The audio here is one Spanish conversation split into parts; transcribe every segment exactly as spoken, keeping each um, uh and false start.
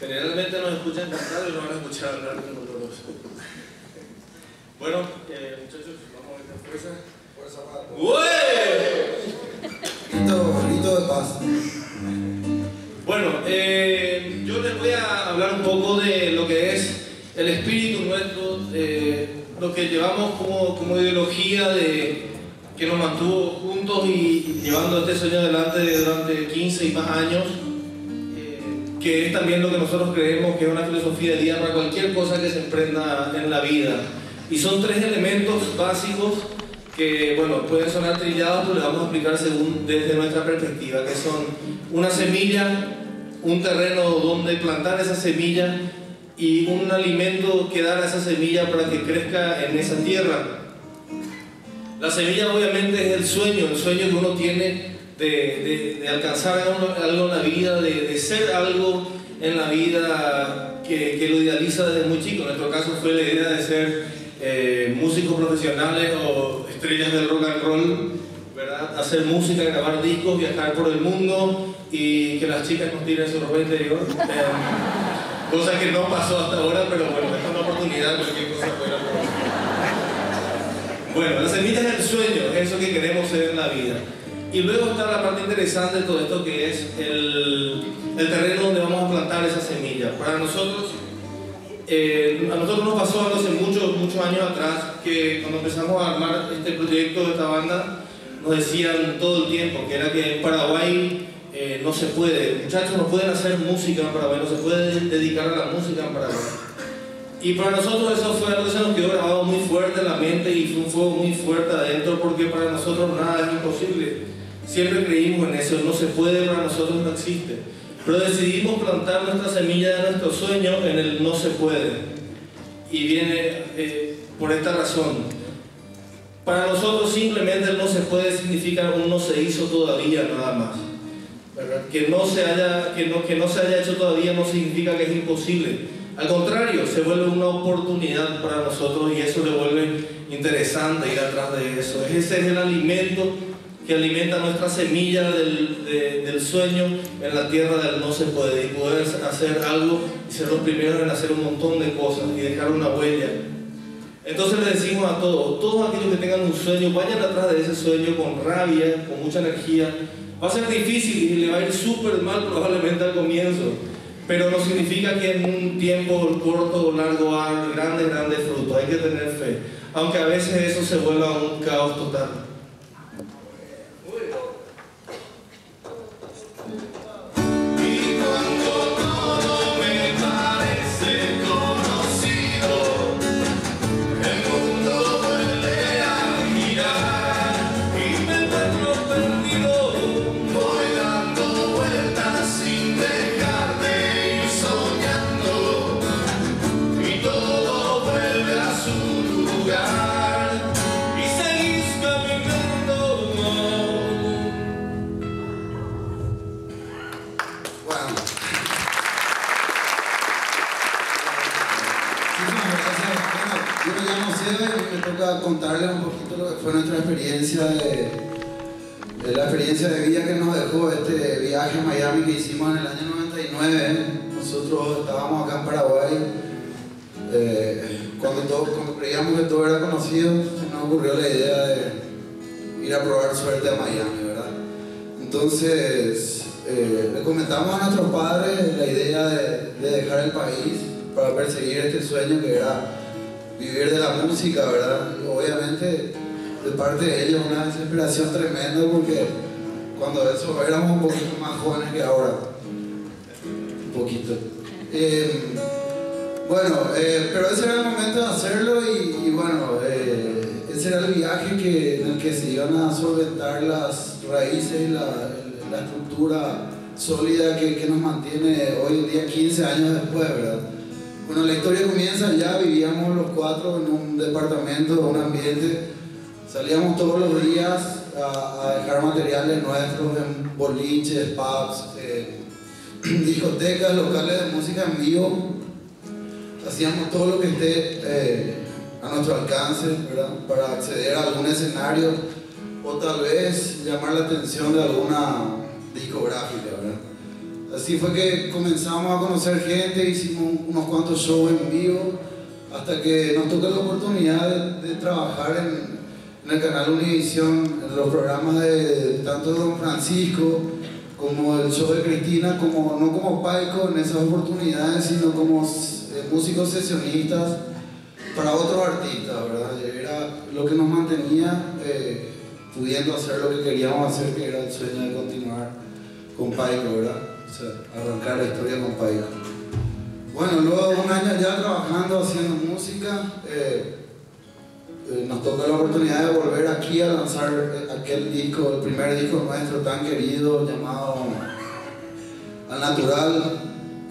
Generalmente nos escuchan cantar y nos van a escuchar hablar de nosotros. Bueno, eh, muchachos, vamos a meter fuerza. Fuerza para... ¡Ué! Grito de paz. Bueno, eh, yo les voy a hablar un poco de lo que es el espíritu nuestro, eh, lo que llevamos como, como ideología de... que nos mantuvo juntos y llevando este sueño adelante durante quince y más años, eh, que es también lo que nosotros creemos que es una filosofía de guía para cualquier cosa que se emprenda en la vida. Y son tres elementos básicos que, bueno, pueden sonar trillados, pero les vamos a explicar según desde nuestra perspectiva, que son una semilla, un terreno donde plantar esa semilla y un alimento que dar a esa semilla para que crezca en esa tierra. La semilla obviamente es el sueño, el sueño que uno tiene de, de, de alcanzar algo en la vida, de, de ser algo en la vida que, que lo idealiza desde muy chico. En nuestro caso fue la idea de ser eh, músicos profesionales o estrellas del rock and roll, ¿verdad? Hacer música, grabar discos, viajar por el mundo y que las chicas nos tiren su ropa interior. Eh, cosa que no pasó hasta ahora, pero bueno, es una oportunidad, cualquier cosa fuera. Bueno, la semilla es el sueño, es eso que queremos ser en la vida. Y luego está la parte interesante de todo esto, que es el, el terreno donde vamos a plantar esa semilla. Para nosotros, eh, a nosotros nos pasó hace muchos, muchos años atrás, que cuando empezamos a armar este proyecto de esta banda, nos decían todo el tiempo que era que en Paraguay eh, no se puede, muchachos no pueden hacer música en Paraguay, no se puede dedicar a la música en Paraguay. Y para nosotros eso fue algo que se nos quedó grabado muy fuerte en la mente y fue un fuego muy fuerte adentro, porque para nosotros nada es imposible. Siempre creímos en eso, no se puede, para nosotros no existe. Pero decidimos plantar nuestra semilla de nuestro sueño en el no se puede. Y viene eh, por esta razón. Para nosotros simplemente el no se puede significa un no se hizo todavía nada más. ¿Verdad? Que no se haya, que no, que no se haya hecho todavía no significa que es imposible. Al contrario, se vuelve una oportunidad para nosotros y eso le vuelve interesante ir atrás de eso. Ese es el alimento que alimenta nuestra semilla del, de, del sueño en la tierra del no se puede, y poder hacer algo y ser los primeros en hacer un montón de cosas y dejar una huella. Entonces le decimos a todos, todos aquellos que tengan un sueño, vayan atrás de ese sueño con rabia, con mucha energía. Va a ser difícil y le va a ir súper mal probablemente al comienzo, pero no significa que en un tiempo corto o largo hay grandes, grandes frutos. Hay que tener fe, aunque a veces eso se vuelva un caos total. Contarles un poquito lo que fue nuestra experiencia de, de la experiencia de vida que nos dejó este viaje a Miami que hicimos en el año noventa y nueve. Nosotros estábamos acá en Paraguay, eh, cuando, todo, cuando creíamos que todo era conocido, nos ocurrió la idea de ir a probar suerte a Miami, ¿verdad? Entonces eh, le comentamos a nuestros padres la idea de, de dejar el país para perseguir este sueño que era vivir de la música, ¿verdad? Y obviamente de parte de ellos una desesperación tremenda, porque cuando eso éramos un poquito más jóvenes que ahora, un poquito. Eh, bueno, eh, pero ese era el momento de hacerlo y, y bueno, eh, ese era el viaje que, en el que se iban a solventar las raíces y la, la estructura sólida que, que nos mantiene hoy en día quince años después, ¿verdad? Bueno, la historia comienza ya, vivíamos los cuatro en un departamento, en un ambiente. Salíamos todos los días a, a dejar materiales nuestros en boliches, pubs, eh, discotecas, locales de música en vivo. Hacíamos todo lo que esté eh, a nuestro alcance, ¿verdad? Para acceder a algún escenario o tal vez llamar la atención de alguna discográfica, ¿verdad? Así fue que comenzamos a conocer gente, hicimos unos cuantos shows en vivo, hasta que nos tocó la oportunidad de, de trabajar en, en el canal Univisión, en los programas de tanto Don Francisco, como el show de Cristina, como, no como Paiko en esas oportunidades, sino como eh, músicos sesionistas para otros artistas, ¿verdad? Era lo que nos mantenía eh, pudiendo hacer lo que queríamos hacer, que era el sueño de continuar con Paiko, ¿verdad? O sea, arrancar la historia con Paiko. Bueno, luego de un año ya trabajando, haciendo música, eh, eh, nos tocó la oportunidad de volver aquí a lanzar aquel disco, el primer disco nuestro tan querido, llamado Al Natural,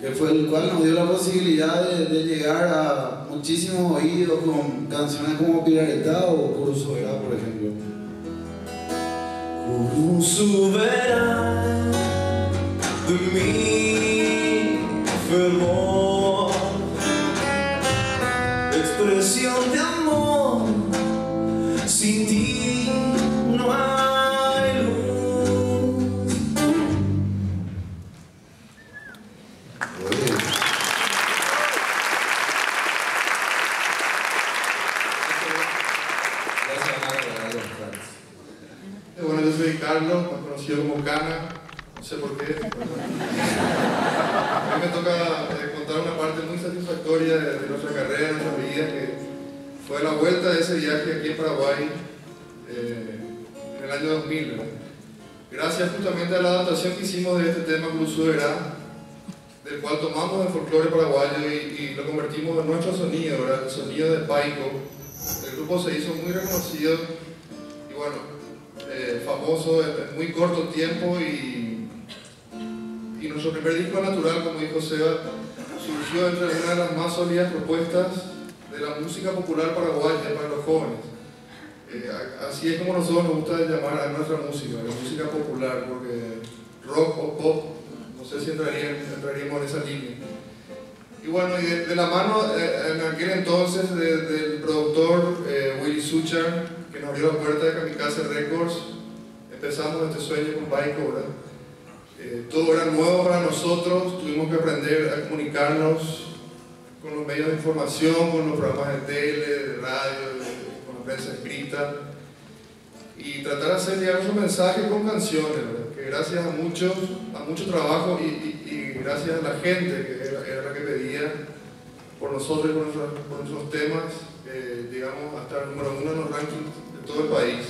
que fue el cual nos dio la posibilidad de, de llegar a muchísimos oídos con canciones como Pirareta o Kurusu Verá, por ejemplo. Kurusu Verá, de mí fervor, expresión de amor, sin ti no hay luz. Bueno, yo soy Carlos, más conocido como Cana. No sé por qué. A mí me toca contar una parte muy satisfactoria de nuestra carrera, de nuestra vida, que fue la vuelta de ese viaje aquí en Paraguay eh, en el año dos mil, ¿verdad? Gracias justamente a la adaptación que hicimos de este tema Kurusu Verá, del cual tomamos el folclore paraguayo y, y lo convertimos en nuestro sonido, ¿verdad? El sonido de Paiko. El grupo se hizo muy reconocido y bueno, eh, famoso en muy corto tiempo. y Y nuestro primer disco Natural, como dijo Seba, surgió entre una de las más sólidas propuestas de la música popular paraguaya para los jóvenes. Eh, así es como nosotros nos gusta llamar a nuestra música, la música popular, porque rock o pop, no sé si entrarían, entraríamos en esa línea. Y bueno, y de, de la mano, eh, en aquel entonces, de, del productor eh, Willy Suchan, que nos abrió la puerta de Kamikaze Records, empezamos este sueño con Paiko, ¿verdad? Eh, todo era nuevo para nosotros, tuvimos que aprender a comunicarnos con los medios de información, con los programas de tele, de radio, de, con la prensa escrita, y tratar de hacer llegar nuestro mensaje con canciones, ¿verdad? Que gracias a muchos, a mucho trabajo y, y, y gracias a la gente, que era, era la que pedía por nosotros y por nuestros, por nuestros temas, eh, llegamos hasta el número uno en los rankings de todo el país.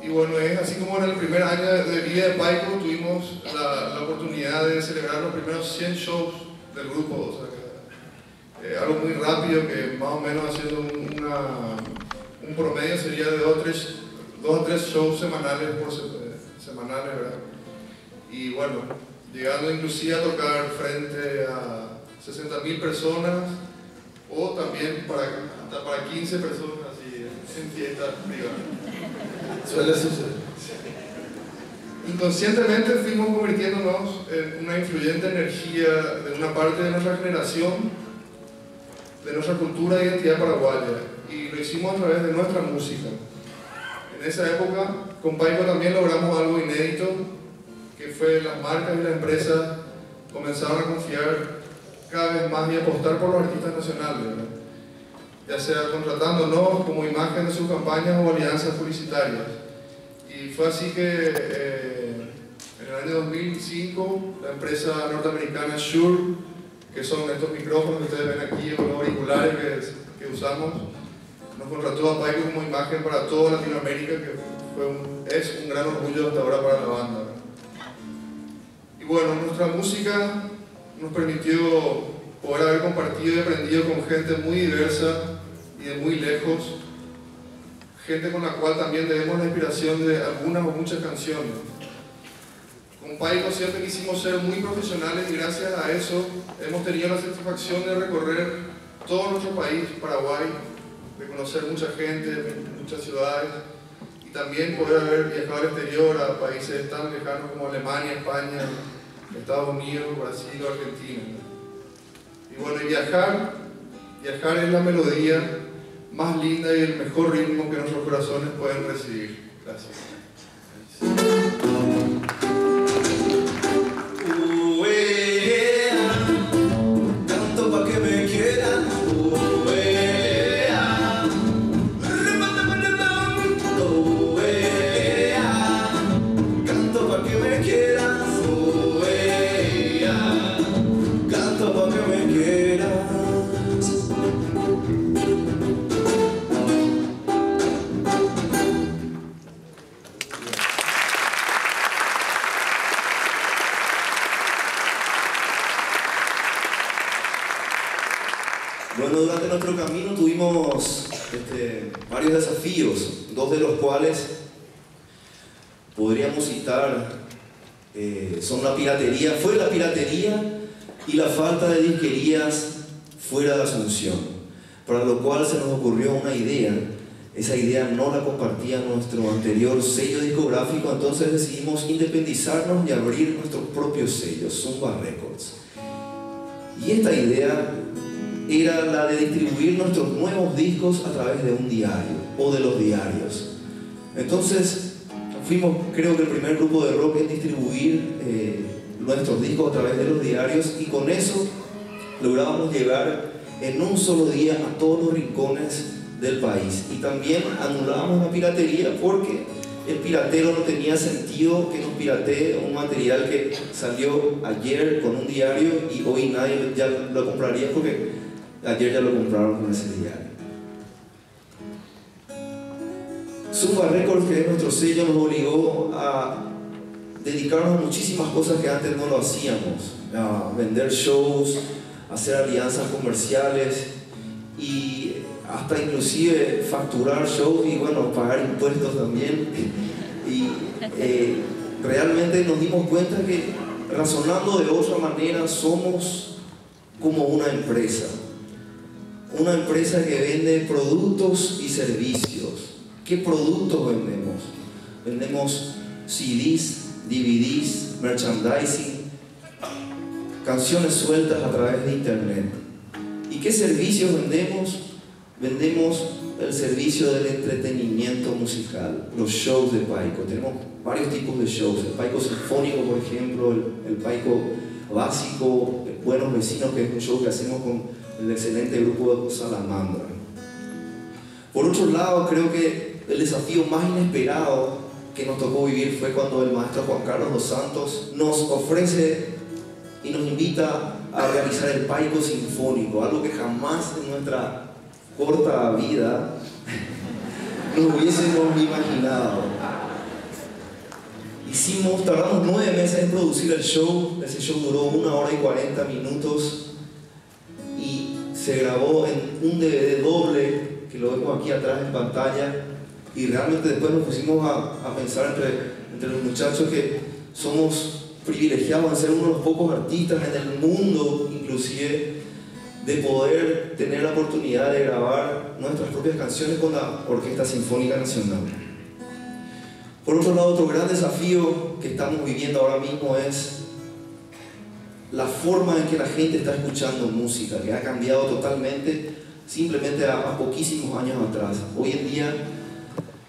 Y bueno, es así como en el primer año de vida de Paiko tuvimos la, la oportunidad de celebrar los primeros cien shows del grupo, o sea que, eh, algo muy rápido, que más o menos haciendo una, un promedio sería de dos o tres, dos o tres shows semanales por se, semanales, ¿verdad? Y bueno, llegando inclusive a tocar frente a sesenta mil personas o también para, hasta para quince personas así, en fiestas privadas. Suele suceder. Inconscientemente fuimos convirtiéndonos en una influyente energía de una parte de nuestra generación, de nuestra cultura e identidad paraguaya, y lo hicimos a través de nuestra música. En esa época, con Paiko también logramos algo inédito, que fue las marcas y las empresas comenzaron a confiar cada vez más y apostar por los artistas nacionales, ¿verdad? Ya sea contratándonos como imagen de sus campañas o alianzas publicitarias. Y fue así que eh, en el año dos mil cinco la empresa norteamericana Shure, que son estos micrófonos que ustedes ven aquí, o los auriculares que, que usamos, nos contrató a Paiko como imagen para toda Latinoamérica, que fue un, es un gran orgullo hasta ahora para la banda. Y bueno, nuestra música nos permitió poder haber compartido y aprendido con gente muy diversa y de muy lejos, gente con la cual también debemos la inspiración de algunas o muchas canciones. Con Paiko siempre quisimos ser muy profesionales y gracias a eso hemos tenido la satisfacción de recorrer todo nuestro país, Paraguay, de conocer mucha gente, muchas ciudades, y también poder haber viajado al exterior, a países tan lejanos como Alemania, España, Estados Unidos, Brasil o Argentina. Y bueno, viajar Viajar es la melodía más linda y el mejor ritmo que nuestros corazones pueden recibir. Gracias. Bueno, durante nuestro camino tuvimos este, varios desafíos, dos de los cuales podríamos citar eh, son la piratería, fue la piratería y la falta de disquerías fuera de Asunción, para lo cual se nos ocurrió una idea. Esa idea no la compartía nuestro anterior sello discográfico, entonces decidimos independizarnos y abrir nuestro propio sello, Zumba Records. Y esta idea era la de distribuir nuestros nuevos discos a través de un diario o de los diarios. Entonces fuimos, creo que el primer grupo de rock en distribuir eh, nuestros discos a través de los diarios, y con eso lográbamos llegar en un solo día a todos los rincones del país. Y también anulábamos la piratería, porque el piratero no tenía sentido que nos piratee un material que salió ayer con un diario y hoy nadie ya lo compraría porque ayer ya lo compraron con ese diario. Zumba Records, que es nuestro sello, nos obligó a dedicarnos a muchísimas cosas que antes no lo hacíamos, a vender shows, a hacer alianzas comerciales y hasta inclusive facturar shows y, bueno, pagar impuestos también. Y eh, realmente nos dimos cuenta que, razonando de otra manera, somos como una empresa. Una empresa que vende productos y servicios. ¿Qué productos vendemos? Vendemos C Ds, D V Ds, merchandising, canciones sueltas a través de internet. ¿Y qué servicios vendemos? Vendemos el servicio del entretenimiento musical, los shows de Paiko. Tenemos varios tipos de shows, el Paiko sinfónico, por ejemplo, el, el Paiko básico, el Buenos Vecinos, que es un show que hacemos con el excelente grupo Salamandra. Por otro lado, creo que el desafío más inesperado que nos tocó vivir fue cuando el maestro Juan Carlos dos Santos nos ofrece y nos invita a organizar el Paiko sinfónico, algo que jamás en nuestra corta vida nos hubiésemos imaginado. Hicimos, tardamos nueve meses en producir el show. Ese show duró una hora y cuarenta minutos y se grabó en un D V D doble que lo vemos aquí atrás en pantalla. Y realmente después nos pusimos a, a pensar entre, entre los muchachos que somos privilegiados en ser uno de los pocos artistas en el mundo, inclusive, de poder tener la oportunidad de grabar nuestras propias canciones con la Orquesta Sinfónica Nacional. Por otro lado, otro gran desafío que estamos viviendo ahora mismo es la forma en que la gente está escuchando música, que ha cambiado totalmente, simplemente a, a poquísimos años atrás. Hoy en día,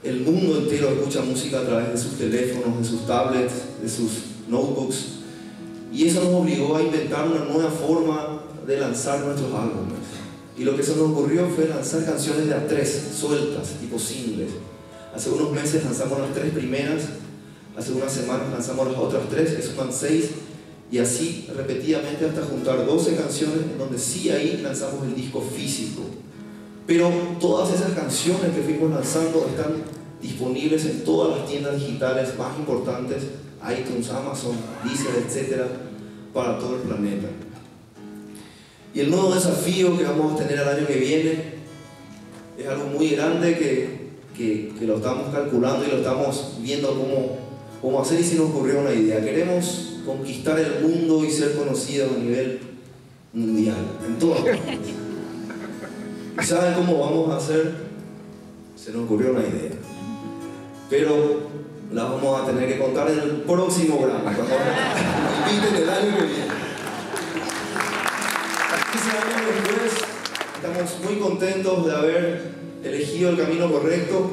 el mundo entero escucha música a través de sus teléfonos, de sus tablets, de sus notebooks, y eso nos obligó a inventar una nueva forma de lanzar nuestros álbumes. Y lo que se nos ocurrió fue lanzar canciones de a tres, sueltas, tipo singles. Hace unos meses lanzamos las tres primeras, hace unas semanas lanzamos las otras tres, que suman seis, y así repetidamente hasta juntar doce canciones, en donde sí ahí lanzamos el disco físico. Pero todas esas canciones que fuimos lanzando están disponibles en todas las tiendas digitales más importantes, iTunes, Amazon, Deezer, etcétera, para todo el planeta. Y el nuevo desafío que vamos a tener el año que viene es algo muy grande que, que, que lo estamos calculando y lo estamos viendo cómo, cómo hacer, y se nos ocurrió una idea. Queremos conquistar el mundo y ser conocidos a nivel mundial, en todas partes. ¿Y saben cómo vamos a hacer? Se nos ocurrió una idea. Pero la vamos a tener que contar en el próximo programa. Inviten el año que viene. Estamos muy contentos de haber elegido el camino correcto,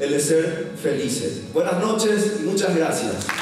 el de ser felices. Buenas noches y muchas gracias.